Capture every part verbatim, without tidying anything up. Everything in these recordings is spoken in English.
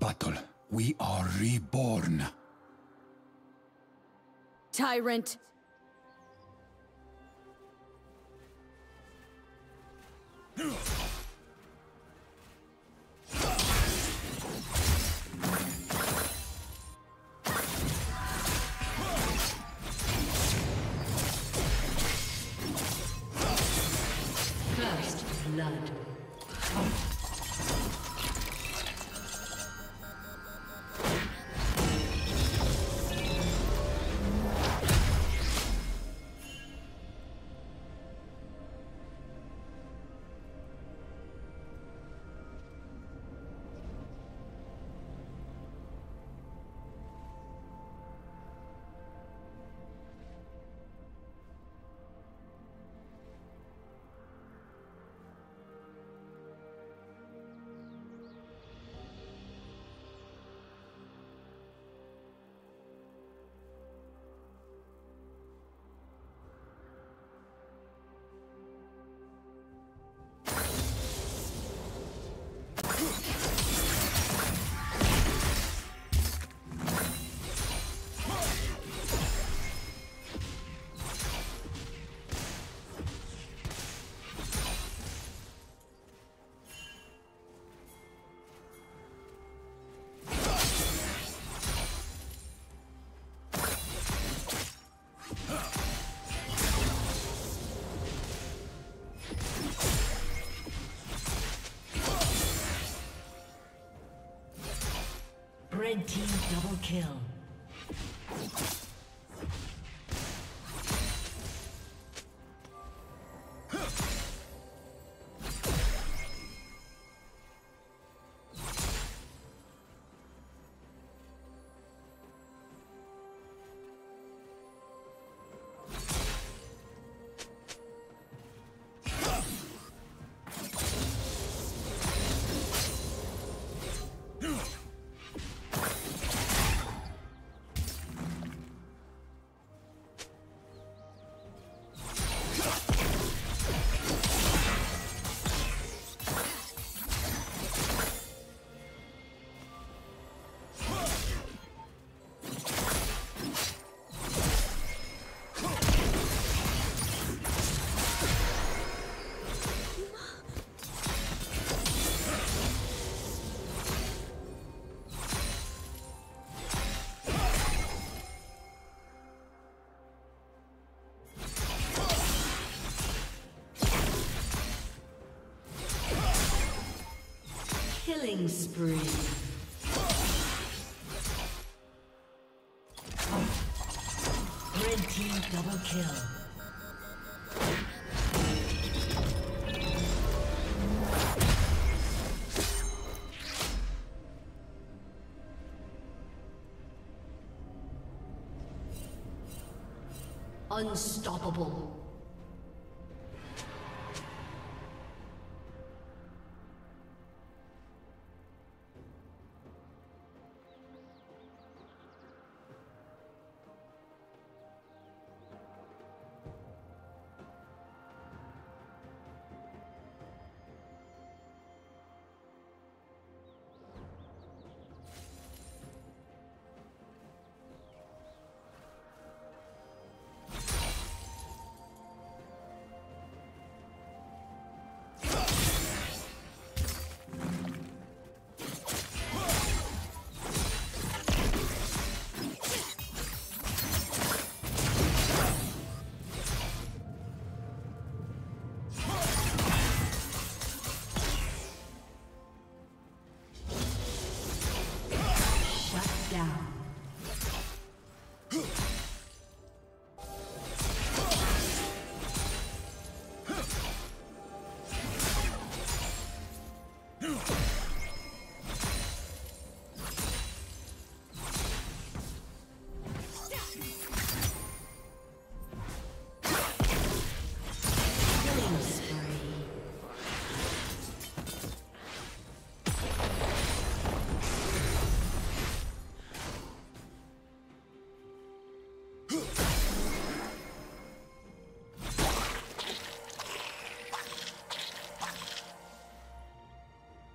battle, we are reborn. Tyrant! First blood. Red team double kill. Killing spree. Red team double kill. Unstoppable.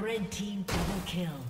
Red team double kill.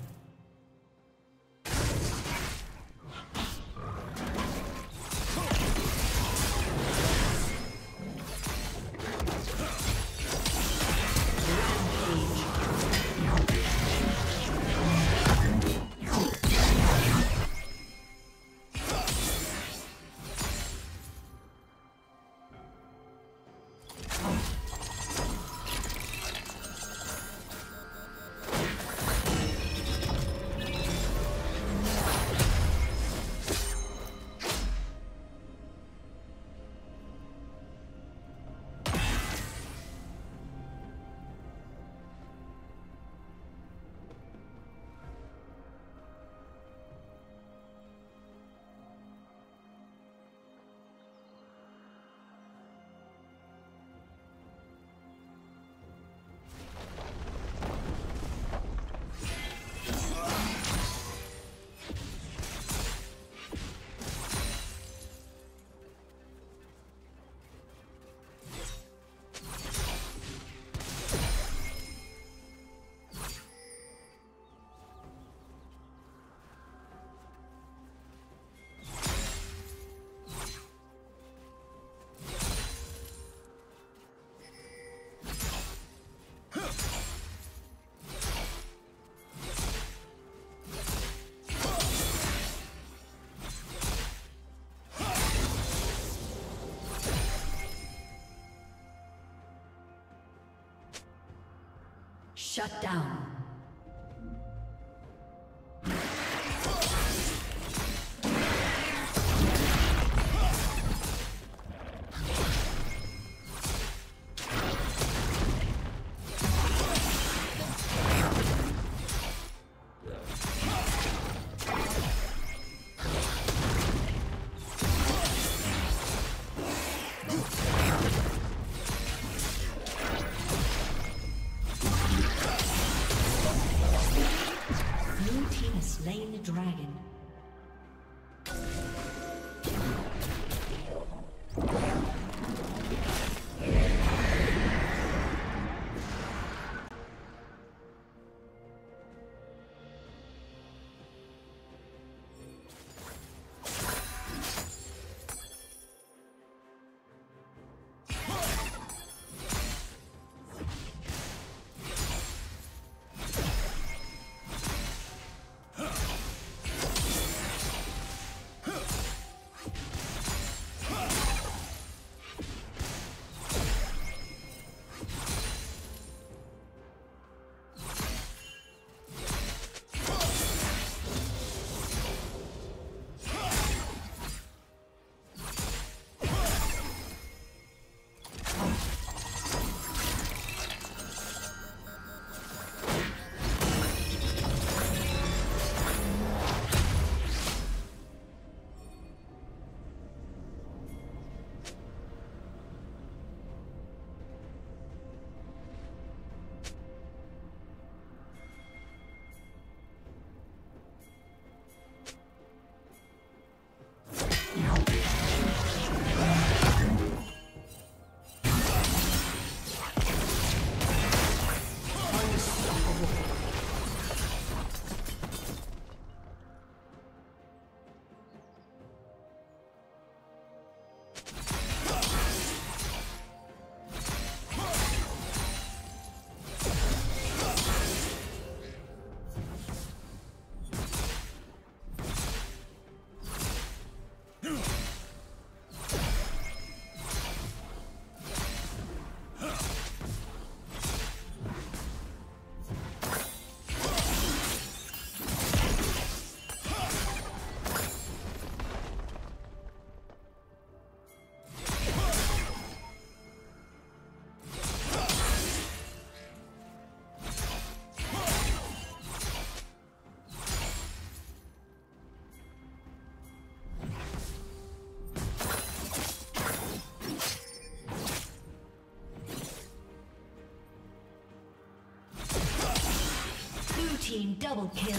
Shut down. Double kill.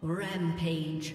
Rampage.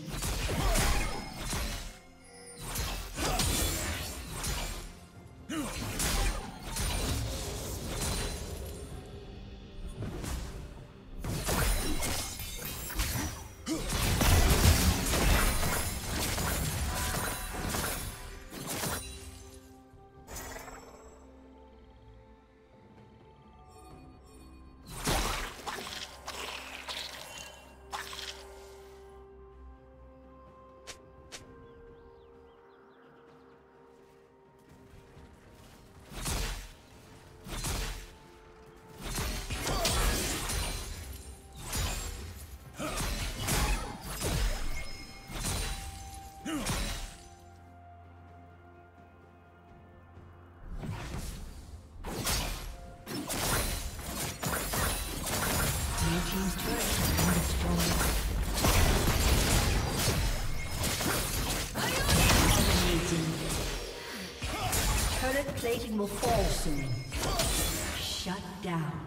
team's turret has been destroyed. Turret plating will fall soon. Shut down.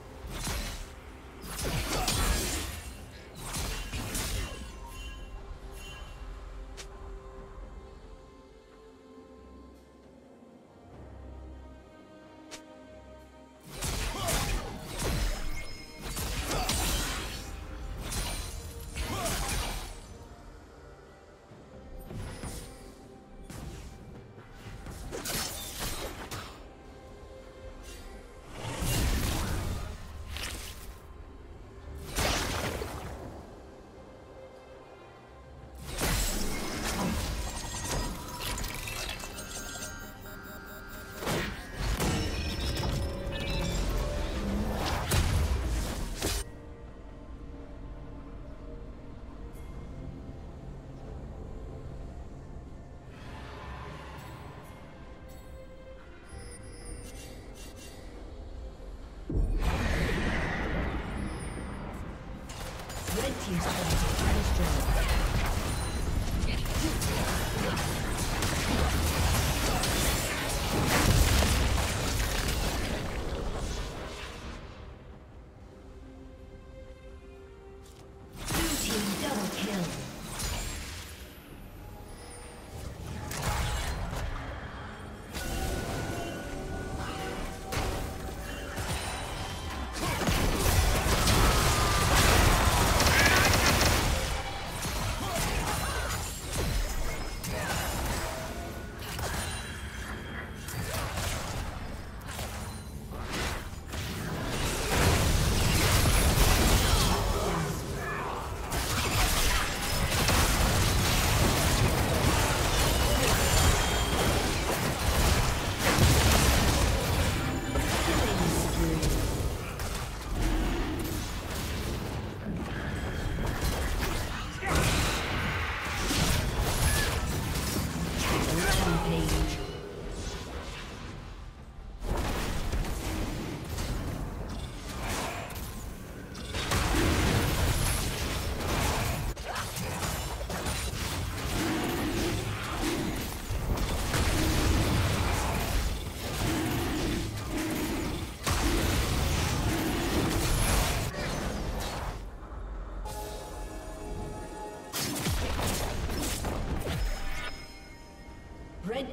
He's trying to get his job. Red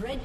Red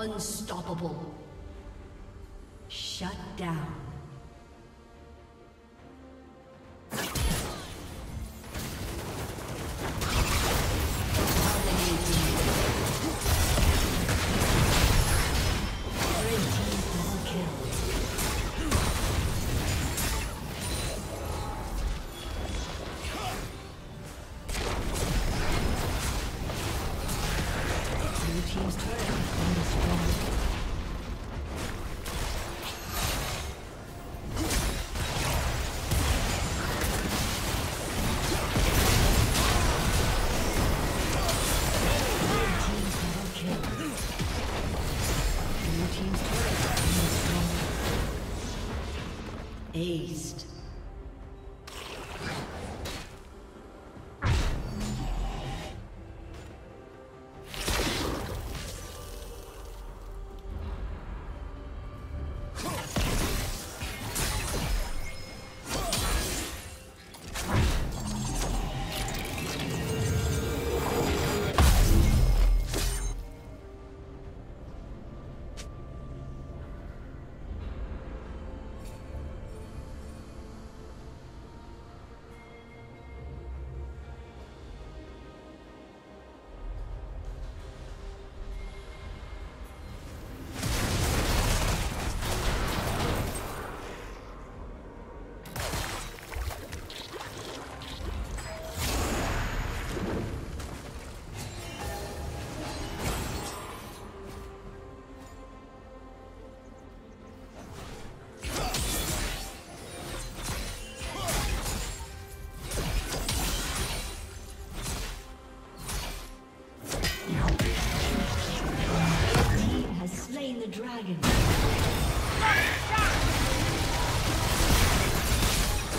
Unstoppable. Shut down. Aced. Dragon. Shut down.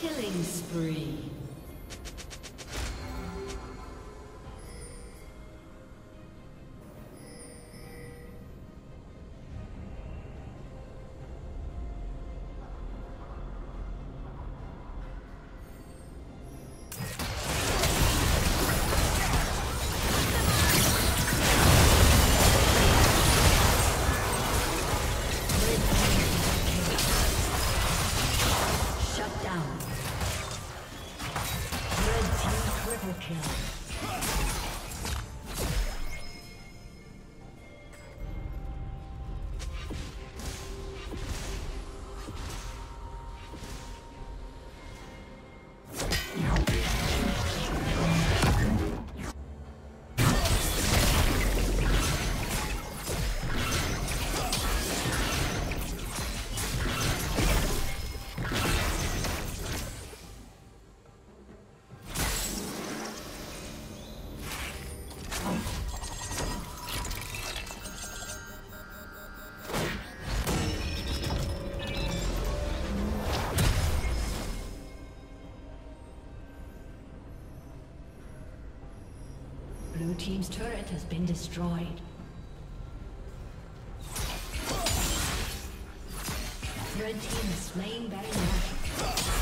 Killing spree. kill. Blue team's turret has been destroyed. Red team is slain by magic.